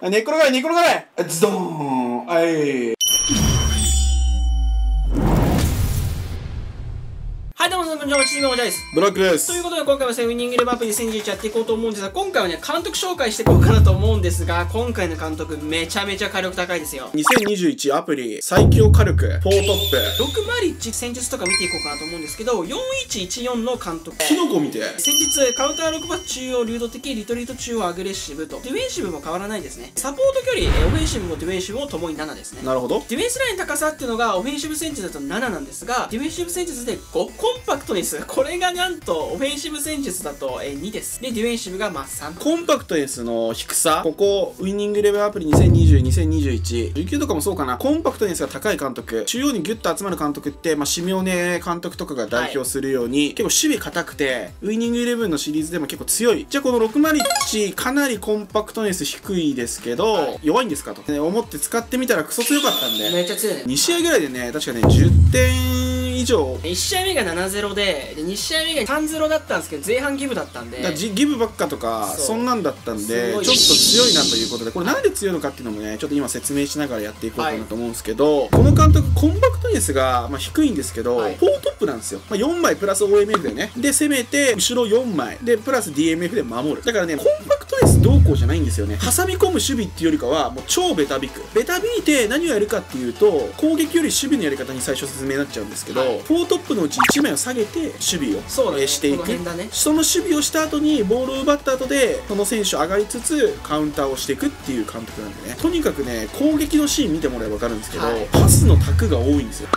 寝っ転がれ、寝っ転がれ。ズドーン。はい。はい、どうも、こんにちは。チームおじゃです。ブラックです。ということで、今回はですね、ウィニングレバーアップ2021やっていこうと思うんですが、今回はね、監督紹介していこうかなと思うんですが、今回の監督、めちゃめちゃ火力高いですよ。2021アプリ、最強火力、4トップ。6マリッジ戦術とか見ていこうかなと思うんですけど、4114の監督。キノコ見て。戦術、カウンター6発中央、流動的、リトリート中央、アグレッシブと。ディフェンシブも変わらないですね。サポート距離、オフェンシブもディフェンシブもともに7ですね。なるほど。ディフェンスラインの高さっていうのが、オフェンシブ戦術だと7なんですが、ディフェンシブ戦術で5。コンパクトにする。これがなんと、オフェンシブ戦術だと2です。で、ディフェンシブがまあ3。コンパクトネスの低さ。ここ、ウィニングレベルアプリ2020、2021。19とかもそうかな。コンパクトネスが高い監督。中央にギュッと集まる監督って、まあ、シミオネ監督とかが代表するように、はい、結構守備硬くて、ウィニングイレブンのシリーズでも結構強い。じゃあ、この6マリッチ、かなりコンパクトネス低いですけど、はい、弱いんですかと、ね、思って使ってみたらクソ強かったんで。めっちゃ強いね。2試合ぐらいでね、確かね、10点、以上1試合目が 7-0 で2試合目が 3-0 だったんですけど、前半ギブだったんで、ギブばっかとかそんなんだったんで、ちょっと強いなということで、これなんで強いのかっていうのもね、ちょっと今説明しながらやっていこうかなと思うんですけど、はい、この監督コンパクトネスがまあ低いんですけど、はい、4トップなんですよ。まあ、4枚プラス OMF でね、で攻めて後ろ4枚でプラス DMF で守る。だからね、コンパクトネスどうこうじゃないんですよね。挟み込む守備っていうよりかは、もう超ベタビク。ベタビいて何をやるかっていうと、攻撃より守備のやり方に最初説明になっちゃうんですけど、4トップのうち1枚を下げて守備を、ね、していく。その守備をした後にボールを奪った後で、その選手上がりつつカウンターをしていくっていう監督なんでね。とにかくね、攻撃のシーン見てもらえば分かるんですけど、はい、パスのタクが多いんですよ。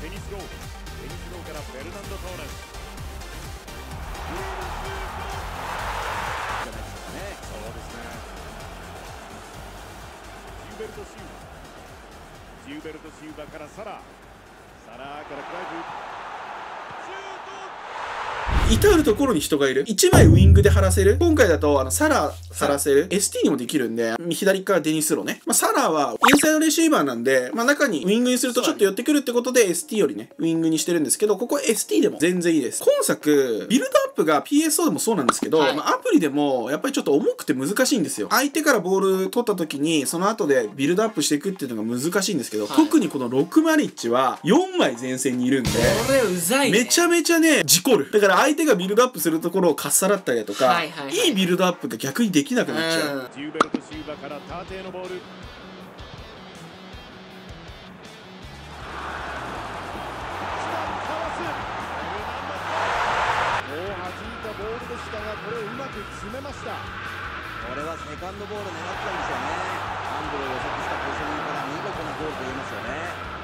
テニスローからフェルナンド・トーレス。ジューベルト・シューバーからサラーからクライブ。至るところに人がいる。1枚ウィングで張らせる。今回だと、サラせる。ST にもできるんで、左からデニスローね。まあ、サラは、インサイドレシーバーなんで、まあ、中にウィングにするとちょっと寄ってくるってことで、ST よりね、ウィングにしてるんですけど、ここ ST でも全然いいです。今作、ビルドアップが PSO でもそうなんですけど、はい、まあ、アプリでも、やっぱりちょっと重くて難しいんですよ。相手からボール取った時に、その後でビルドアップしていくっていうのが難しいんですけど、はい、特にこの6マリッチは、4枚前線にいるんで、これうざいね。めちゃめちゃね、事故る。だから相手がビルドアップするところをかっさらったりだとか、いいビルドアップが逆にできなくなっちゃう。ジューベルト・シューバーからターテーのボール。もう弾いたボールでしたが、これをうまく詰めました。これはセカンドボール狙ったんですよね。アンドルを予測したポジショニングから見事なゴールと言えますよね。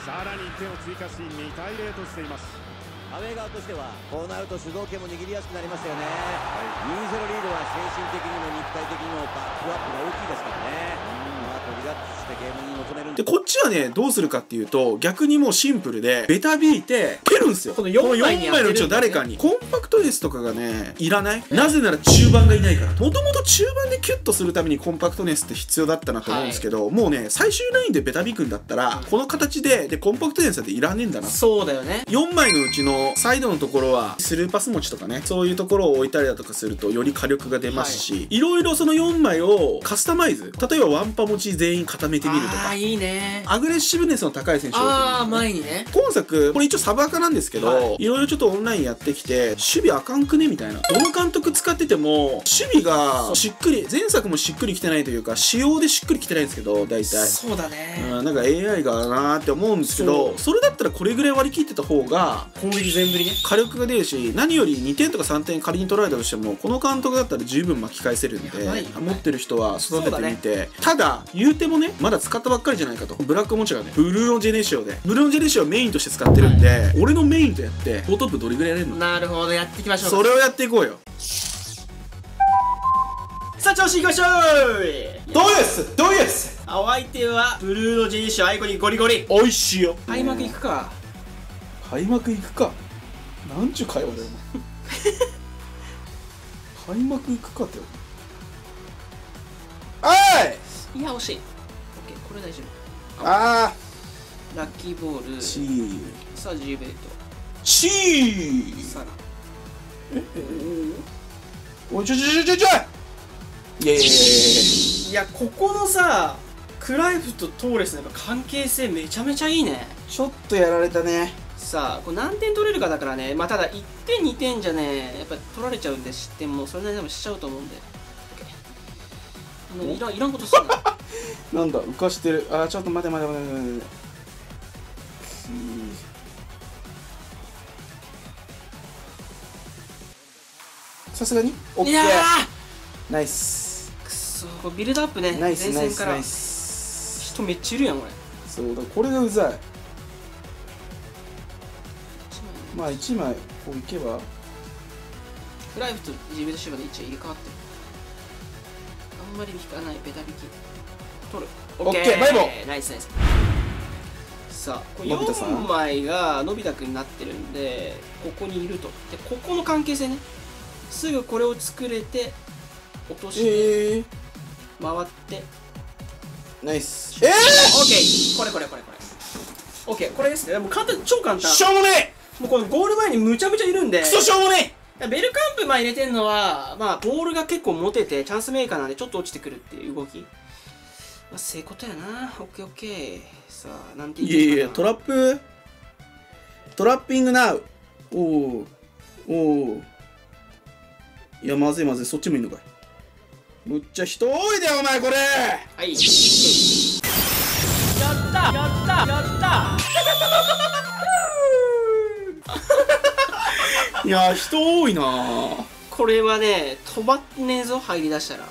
さらに1点を追加し、2対0としています。アウェー側としてはこうなると主導権も握りやすくなりましたよね。2-0リードは精神的にも肉体的にもバックアップが大きいですからね。リラックスしてゲームに求めるんで、こっちはねどうするかっていうと、逆にもうシンプルでベタビーて蹴るんですよ。この4枚のうちの誰かに。コンパクトエースとかがねいらない。なぜなら中盤がいないから。もともと中盤でキュッとするためにコンパクトネスって必要だったなと思うんですけど、もうね最終ラインでベタビーくんだったらこの形でコンパクトネスだっていらねえんだな。そうだよね。4枚のうちのサイドのところはスルーパス持ちとかね、そういうところを置いたりだとかするとより火力が出ますし、いろいろその4枚をカスタマイズ、例えばワンパ持ち全員固めてみるとか。いいね。アグレッシブネスの高い選手を、前にね今作これ一応サブアカなんですけど、いろいろちょっとオンラインやってきて守備あかんくねみたいな。どの監督使ってても守備がしっくり、前作もしっくりきてないというか仕様でしっくりきてないんですけど、大体そうだね、なんか AI がなーって思うんですけど、それだったらこれぐらい割り切ってた方が攻撃全振りね火力が出るし、何より2点とか3点仮に取られたとしてもこの監督だったら十分巻き返せるんで、持ってる人は育ててみて、ただ言うてもねまだ使ったばっかりじゃないかと。ブラックモチがねブルーノジェネシオで、ブルーノジェネシオをメインとして使ってるんで、俺のメインとやってトップどれぐらいやれるの。なるほど、やっていきましょう。それをやっていこうよ。さあ調子いきましょう。どうですどうです。お相手はブルーノジェネシオアイコにゴリゴリおいしいよ。開幕いくか、開幕いくか、なんちゅう会話だよお前開幕いくかって。おいいや惜しい。オッケー、これ大丈夫。ああラッキーボール。チーさあジーベイトチーさらおいちょいちょいちょいちょい。いやここのさクライフとトーレスの関係性めちゃめちゃいいね。ちょっとやられたね。さあこれ何点取れるかだからね。まあただ1点2点じゃねやっぱ取られちゃうんで、失点もそれなりでもしちゃうと思うんで。いらんことするな。なんだ浮かしてる。あーちょっと待て待て待て待て。さすがにオッケーナイス。くそこれビルドアップね。ナイスナイスナイス。人めっちゃいるやんこれ。そうだこれがうざい。まあ1枚こういけばクライフとジベルシュバで一応入れ替わってる。あんまり引かないベタ引き取る。オッケーバイボーナイスナイス。さあこれ4枚がのび太くんになってるんでここにいると。でここの関係性ね、すぐこれを作れて落として、回ってナイス。オッケーこれこれこれこれオッケーこれですね。もう簡単、超簡単。しょうもねえ。もうこのゴール前にむちゃむちゃいるんでクソしょうもねえ。ベルカンプ前入れてるのは、まあ、ボールが結構持てて、チャンスメーカーなんで、ちょっと落ちてくるっていう動き。まあ、そういうことやな。オッケーオッケー。さあ、なんて言っていいや、トラップトラッピングナウ。おおおお。いや、まずいまずい。そっちもいいのかい。むっちゃ人多いで、お前これ。はい。やったやったやったいやー人多いなー。これはね止まんねえぞ入りだしたら。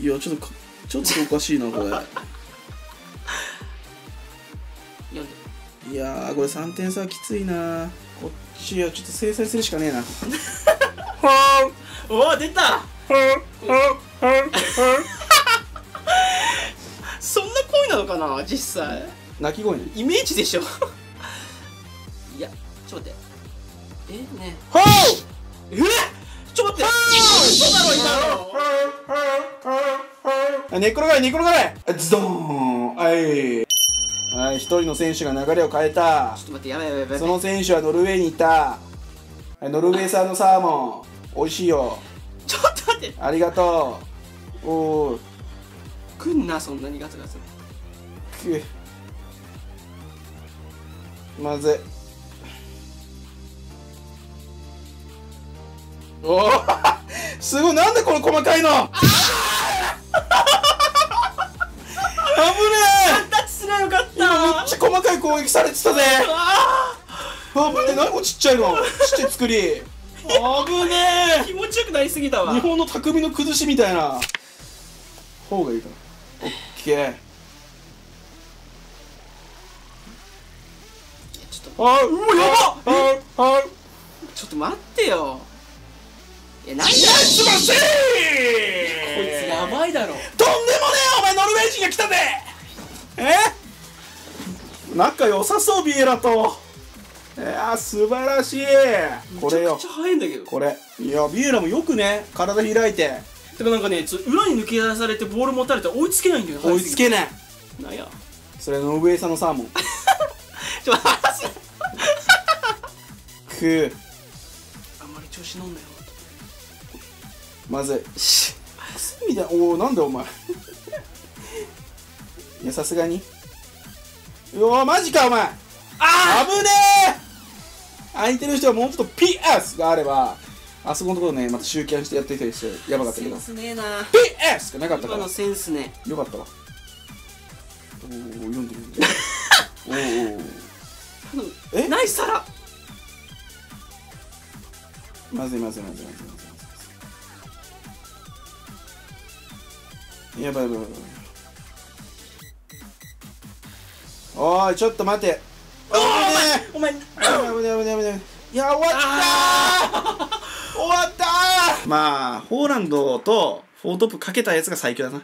いやちょっとおかしいなこれいやーこれ3点差はきついな。こっちはちょっと制裁するしかねえなはーんおー出たはーんはーんはーんそんな声なのかな実際。鳴き声ねイメージでしょいやちょっと待って、えねほうえちょっと待って、嘘だろ今の。寝っ転がれ寝っ転がれ。ズドーン。はいはい、一人の選手が流れを変えた。ちょっと待って、やばいやばいやばい。その選手はノルウェーにいた。ノルウェー産のサーモン美味しいよ。ちょっと待って、ありがとう。おー来んな、そんなにガツガツくまずい。おすごい、なんでこの細かいの。あぶねえ。タッチすればよかった。今めっちゃ細かい攻撃されてたぜ。あぶねえ、何こちっちゃいの、ちっちゃい作り。あぶねえ。気持ちよくなりすぎたわ。日本の匠の崩しみたいな方がいいかな。オッケー。ちょっとあうわやばっ、ちょっと待ってよ。いや何だよこいつ、やばいだろ。とんでもねえ、お前ノルウェー人が来たぜ。仲良さそうビエラと。いや素晴らしい。これよ、めっちゃ早いんだけどこれ。いやビエラもよくね体開いて。てかなんかね裏に抜け出されてボール持たれて追いつけないんだよ。追いつけないなんやそれ、ノルウェー産のサーモン。ちょっと話がくあんまり調子乗んなよ。まずいしくすみたいな。おおなんだお前。いやさすがにうわマジかお前。あぶねえ。相手の人はもうちょっと PS があればあそこのところねまた集計してやってきたりしてやばかったけど。センスねえな。 PS がなかったから今のセンスねよかったわ。おお読んでるんで。おおえナイス皿。まずいまずいまずいまずいまずい。やばいやばいやばい。おいちょっと待て。お前お前いや終わったー終わったー。まあホーランドと4トップかけたやつが最強だな。